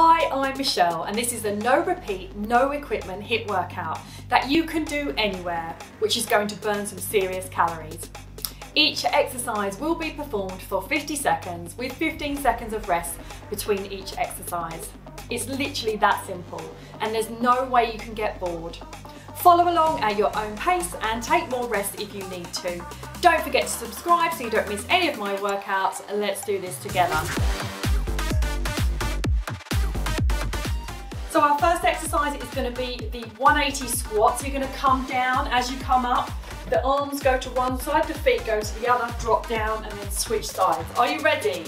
Hi, I'm Michelle and this is a no repeat, no equipment HIIT workout that you can do anywhere, which is going to burn some serious calories. Each exercise will be performed for 50 seconds with 15 seconds of rest between each exercise. It's literally that simple and there's no way you can get bored. Follow along at your own pace and take more rest if you need to. Don't forget to subscribe so you don't miss any of my workouts, and let's do this together. So our first exercise is going to be the 180 squat. So you're going to come down as you come up. The arms go to one side, the feet go to the other, drop down and then switch sides. Are you ready?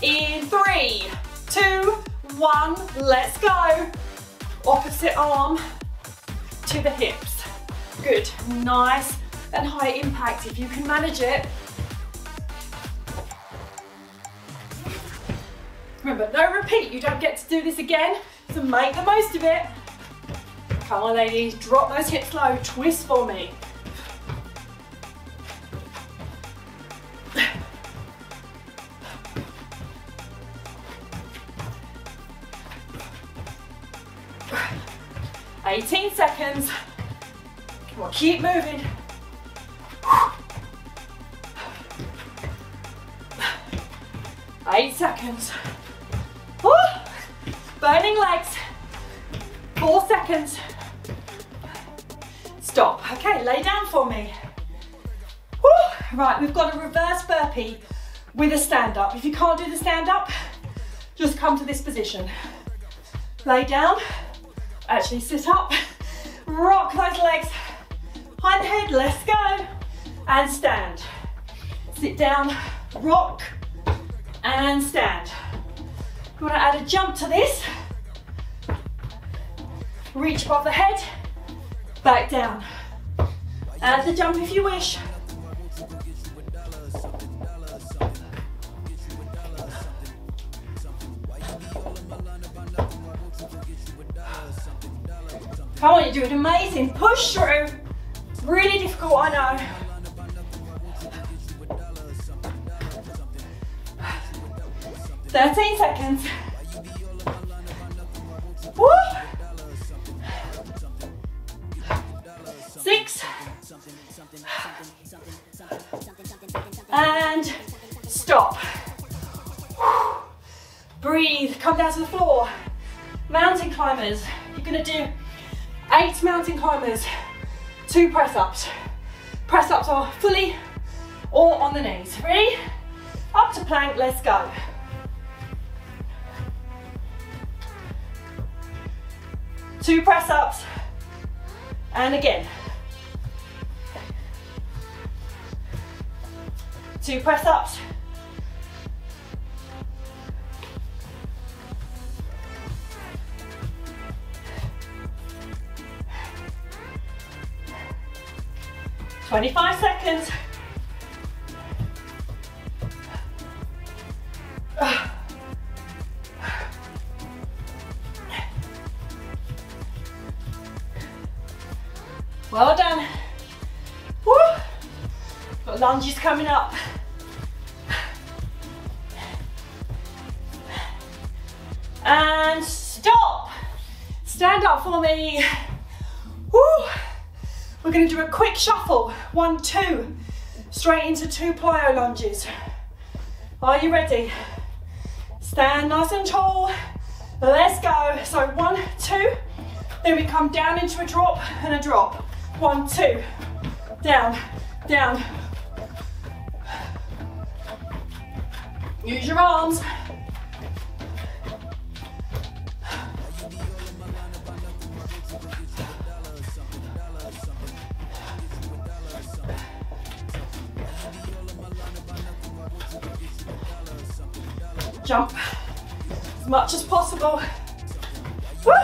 In 3, 2, 1, let's go. Opposite arm to the hips. Good, nice and high impact if you can manage it. Remember, no repeat, you don't get to do this again. So make the most of it. Come on ladies, drop those hips low, twist for me. Seconds. Come on, keep moving. Seconds. Woo! Burning legs. 4 seconds. Stop. Okay, lay down for me. Woo! Right, we've got a reverse burpee with a stand up. If you can't do the stand up, just come to this position. Lay down. Actually, sit up. Rock those legs, behind the head, let's go, and stand. Sit down, rock, and stand. You want to add a jump to this. Reach above the head, back down. Add the jump if you wish. Come on, you're doing amazing. Push through. Really difficult, I know. Thirteen seconds. Woo! 6. And stop. Breathe. Come down to the floor. Mountain climbers. You're going to do 8 mountain climbers, 2 press-ups. Press-ups are fully or on the knees. Ready? Up to plank, let's go. Two press-ups, and again. 2 press-ups. Twenty-five seconds. Well done. Woo. Got lunges coming up. And stop. Stand up for me. Woo. We're going to do a quick shuffle, 1, 2, straight into 2 plyo lunges. Are you ready? Stand nice and tall, let's go. So 1, 2, then we come down into a drop and a drop. 1, 2, down, down. Use your arms. Jump as much as possible. Woo!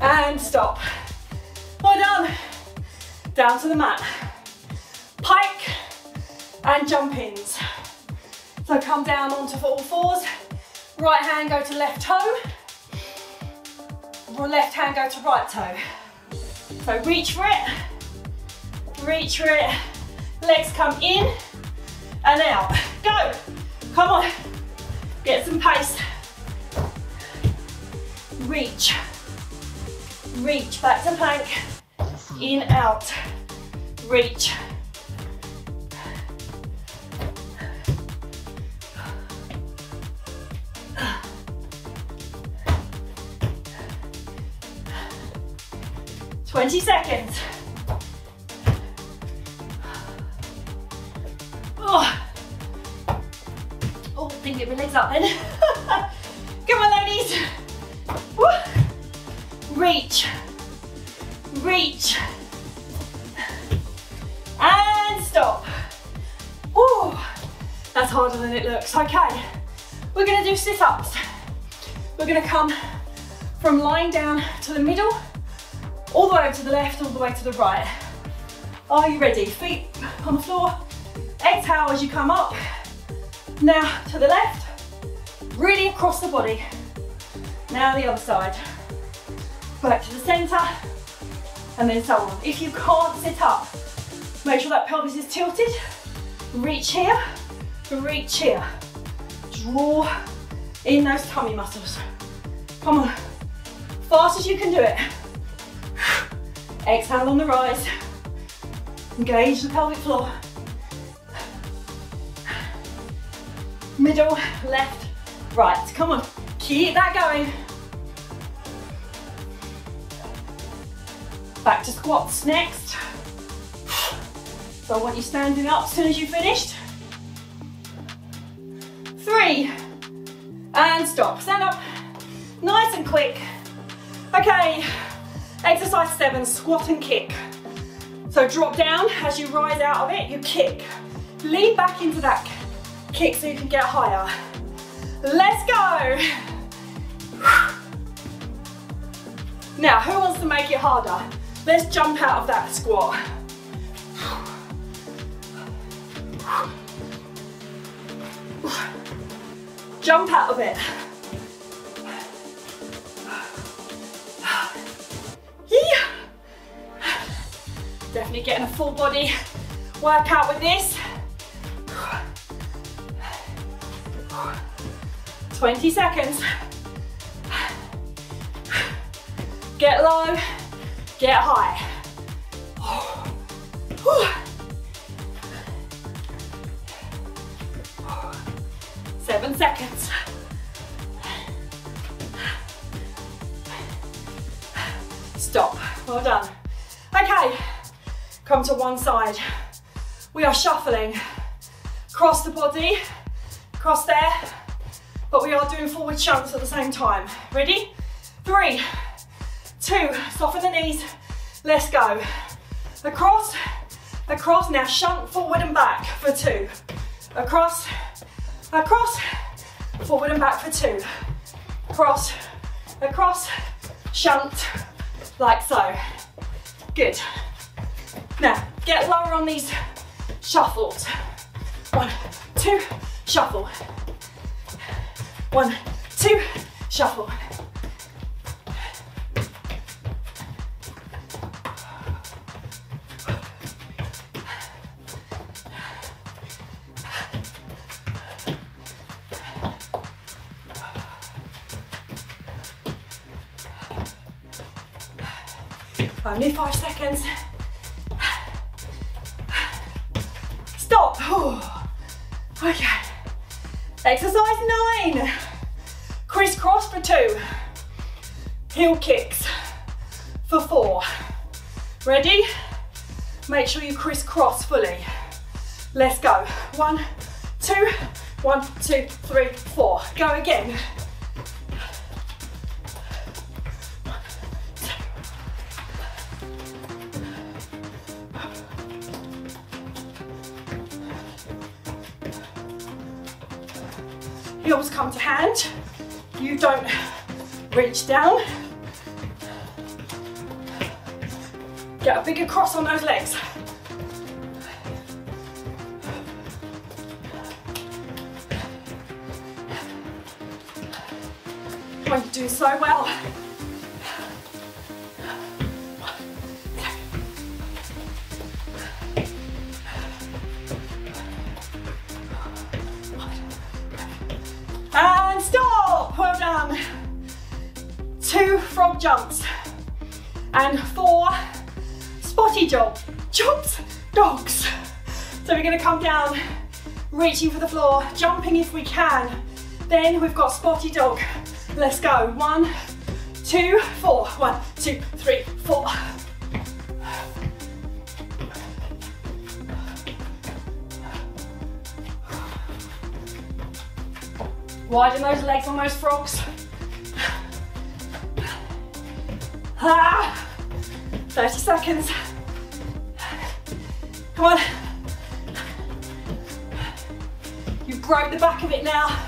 And stop. Well done. Down to the mat. Pike and jump ins. So come down onto all fours. Right hand go to left toe. Left hand go to right toe. So reach for it. Reach for it. Legs come in and out. Go. Come on. Get some pace. Reach. Reach. Back to plank. In, out. Reach. Twenty seconds. Oh, oh, I think it releases up then. Come on, ladies. Woo. Reach, reach, and stop. Woo. That's harder than it looks. Okay, we're gonna do sit-ups. We're gonna come from lying down to the middle. All the way over to the left, all the way to the right. Are you ready? Feet on the floor. Exhale as you come up. Now to the left, really across the body. Now the other side. Back to the center, and then so on. If you can't sit up, make sure that pelvis is tilted. Reach here, reach here. Draw in those tummy muscles. Come on, fast as you can do it. Exhale on the rise. Engage the pelvic floor. Middle, left, right. Come on, keep that going. Back to squats next. So I want you standing up as soon as you finished. 3, and stop. Stand up, nice and quick. Okay. Exercise 7, squat and kick. So drop down, as you rise out of it, you kick. Lean back into that kick so you can get higher. Let's go. Now, who wants to make it harder? Let's jump out of that squat. Jump out of it. Definitely getting a full body workout with this. 20 seconds. Get low, get high. Come to one side. We are shuffling. Cross the body, cross there, but we are doing forward chunks at the same time. Ready? 3, 2, soften the knees. Let's go. Across, across. Now shunt forward and back for 2. Across, across, forward and back for 2. Cross, across, shunt, like so. Good. Now, get lower on these shuffles. 1, 2, shuffle. 1, 2, shuffle. Only 5 seconds. Okay, exercise 9, crisscross for 2, heel kicks for 4. Ready? Make sure you crisscross fully. Let's go. 1, 2, 1, 2, 3, 4. Go again. 1, 2, 3, 4. You don't reach down. Get a bigger cross on those legs. when you do so well. And stop, well done. 2 frog jumps and 4 spotty jumps, dogs. So we're gonna come down, reaching for the floor, jumping if we can. Then we've got spotty dog. Let's go, 1, 2, 4. 1, 2, 3, 4. Widen those legs on those frogs. Ah, 30 seconds. Come on. You broke the back of it now.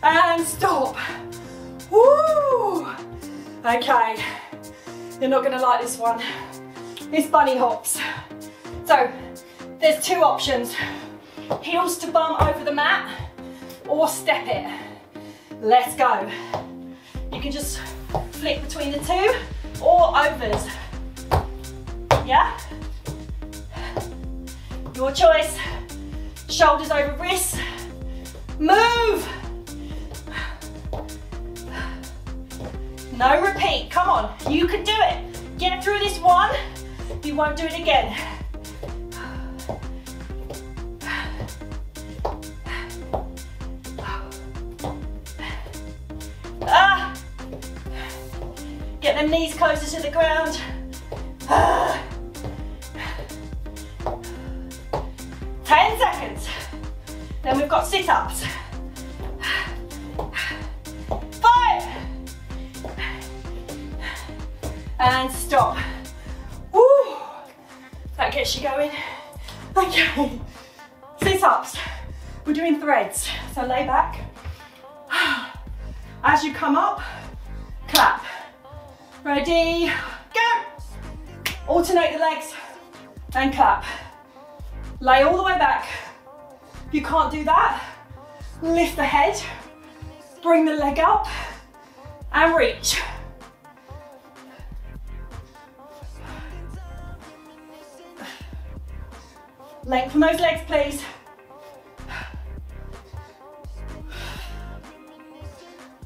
And stop. Woo! Okay, you're not gonna like this one. It's bunny hops. So there's 2 options: heels to bum over the mat, or step it. Let's go. You can just flick between the 2 or overs. Yeah? Your choice. Shoulders over wrists. Move! No repeat, come on, you can do it. Get through this one, you won't do it again. Ah. Get them knees closer to the ground. Ah. 10 seconds. Then we've got sit-ups. 5. And stop. Woo! That gets you going. Okay. Sit-ups. We're doing threads. So lay back. As you come up, clap. Ready, go! Alternate the legs and clap. Lay all the way back. If you can't do that, lift the head, bring the leg up, and reach. Lengthen those legs, please.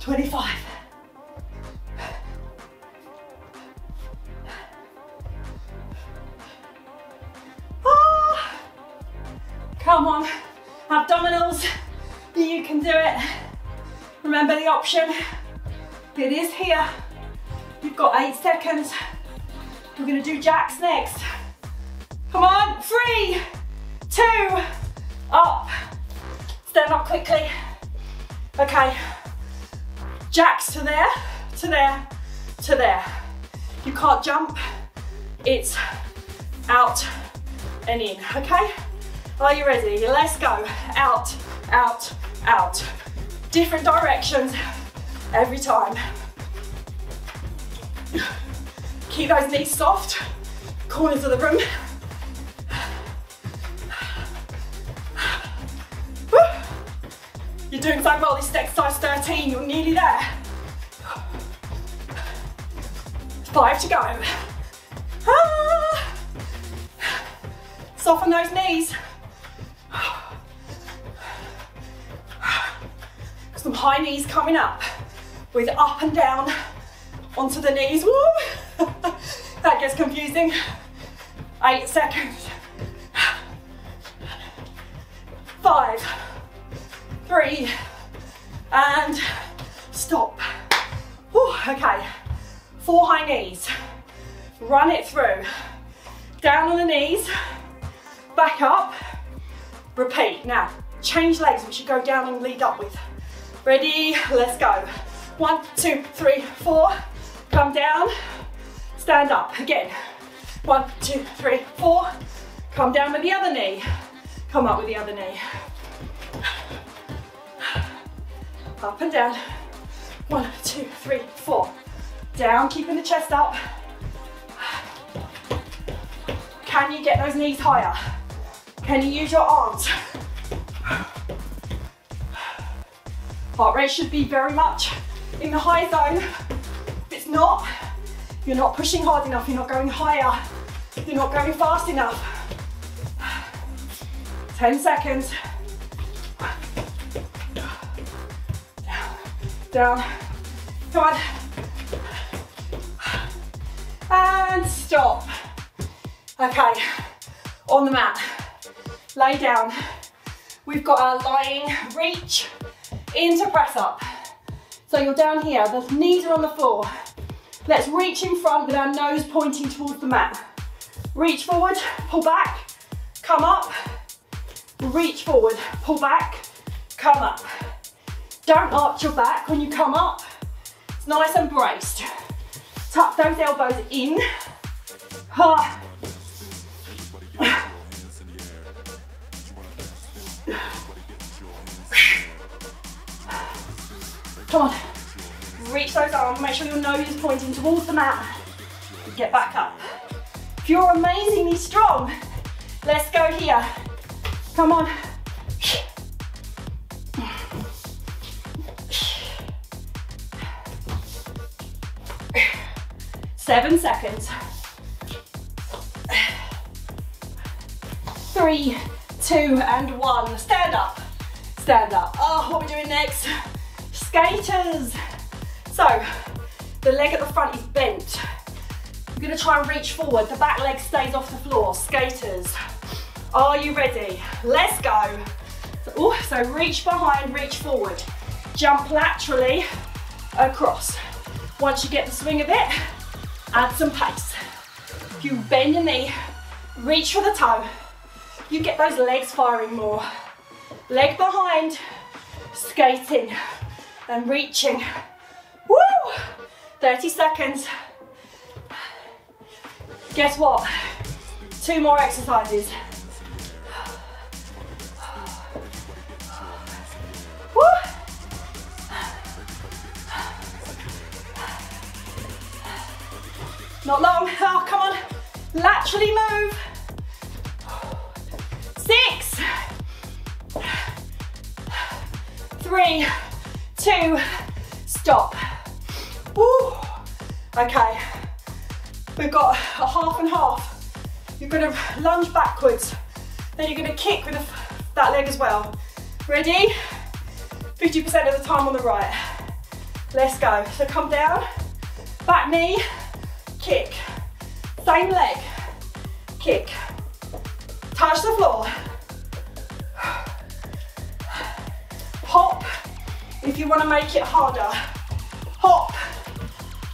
$25. Come on, abdominals, you can do it. Remember the option, it is here. You've got 8 seconds. We're gonna do jacks next. Come on, 3, 2, up. Stand up quickly. Okay, jacks to there, to there, to there. You can't jump, it's out and in, okay? Are you ready? Let's go. Out, out, out. Different directions every time. Keep those knees soft, corners of the room. Woo. You're doing so well, this is exercise 13, you're nearly there. 5 to go. Ah. Soften those knees. Some high knees coming up with up and down onto the knees. Woo! That gets confusing. 8 seconds. 5, 3, and stop. Woo, okay, 4 high knees. Run it through. Down on the knees, back up, repeat. Now, change legs, which you go down and lead up with. Ready, let's go. 1, 2, 3, 4. Come down, stand up again. 1, 2, 3, 4. Come down with the other knee. Come up with the other knee. Up and down. 1, 2, 3, 4. Down, keeping the chest up. Can you get those knees higher? Can you use your arms? Heart rate should be very much in the high zone. If it's not, you're not pushing hard enough, you're not going higher, you're not going fast enough. 10 seconds. Down, come on. And stop. Okay, on the mat, lay down. We've got our lying reach into press up. So you're down here, the knees are on the floor. Let's reach in front with our nose pointing towards the mat. Reach forward, pull back, come up. Reach forward, pull back, come up. Don't arch your back when you come up. It's nice and braced. Tuck those elbows in. Come on. Reach those arms. Make sure your nose is pointing towards the mat. Get back up. If you're amazingly strong, let's go here. Come on. Seven seconds. 3, 2, and 1. Stand up. Stand up. Oh, what are we doing next? Skaters. So, the leg at the front is bent. You're gonna try and reach forward. The back leg stays off the floor. Skaters. Are you ready? Let's go. So reach behind, reach forward. Jump laterally across. Once you get the swing of it, add some pace. If you bend your knee, reach for the toe. You get those legs firing more. Leg behind, skating and reaching. Woo! 30 seconds. Guess what? 2 more exercises. Woo! Not long. Oh, come on. Laterally move. 6, 3, 2, stop. Woo. Okay. We've got a half and half. You're gonna lunge backwards. Then you're gonna kick with that leg as well. Ready? 50% of the time on the right. Let's go. So come down, back knee, kick. Same leg, kick. Touch the floor. Hop, if you want to make it harder. Hop.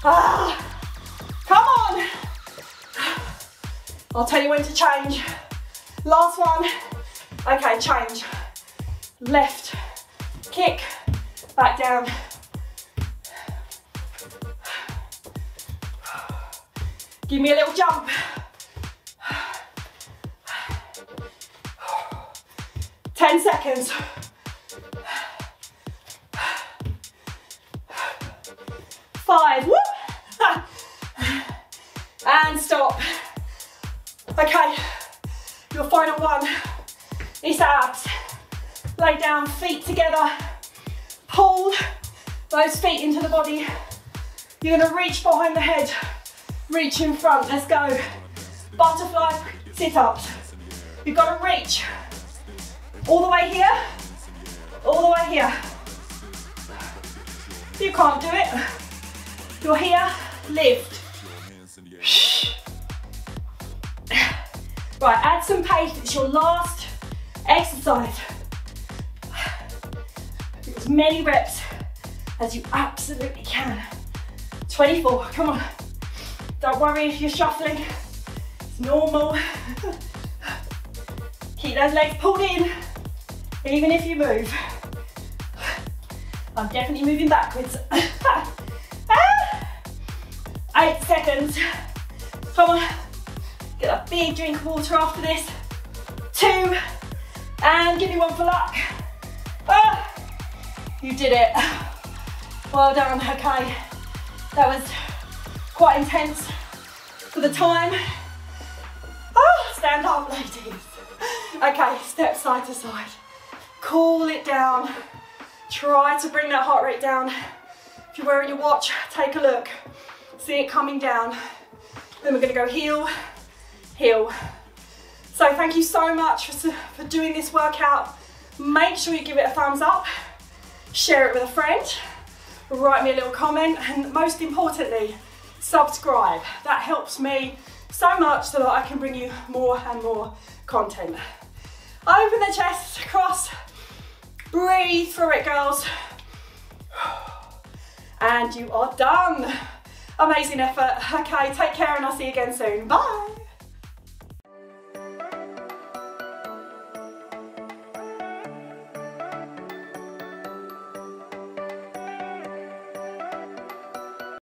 Ah, come on. I'll tell you when to change. Last one. Okay, change. Left, kick, back down. Give me a little jump. 10 seconds. Five, woo! And stop. Okay, your final one is abs. Lay down, feet together. Pull those feet into the body. You're gonna reach behind the head. Reach in front, let's go. Butterfly sit-ups. You've got to reach all the way here, all the way here. If you can't do it, you're here, lift. Right, add some pace, it's your last exercise. Do as many reps as you absolutely can. 24, come on. Don't worry if you're shuffling, it's normal. Keep those legs pulled in, even if you move. I'm definitely moving backwards. 8 seconds. Come on, get a big drink of water after this. 2, and give me one for luck. You did it. Well done, okay. That was quite intense for the time. Oh, stand up, ladies. Okay, step side to side. Cool it down. Try to bring that heart rate down. If you're wearing your watch, take a look. See it coming down. Then we're gonna go heel, heel. So thank you so much for doing this workout. Make sure you give it a thumbs up, share it with a friend, write me a little comment, and most importantly, subscribe. That helps me so much so that I can bring you more and more content. Open the chest, cross, breathe through it, girls. And you are done. Amazing effort. Okay, take care and I'll see you again soon. Bye.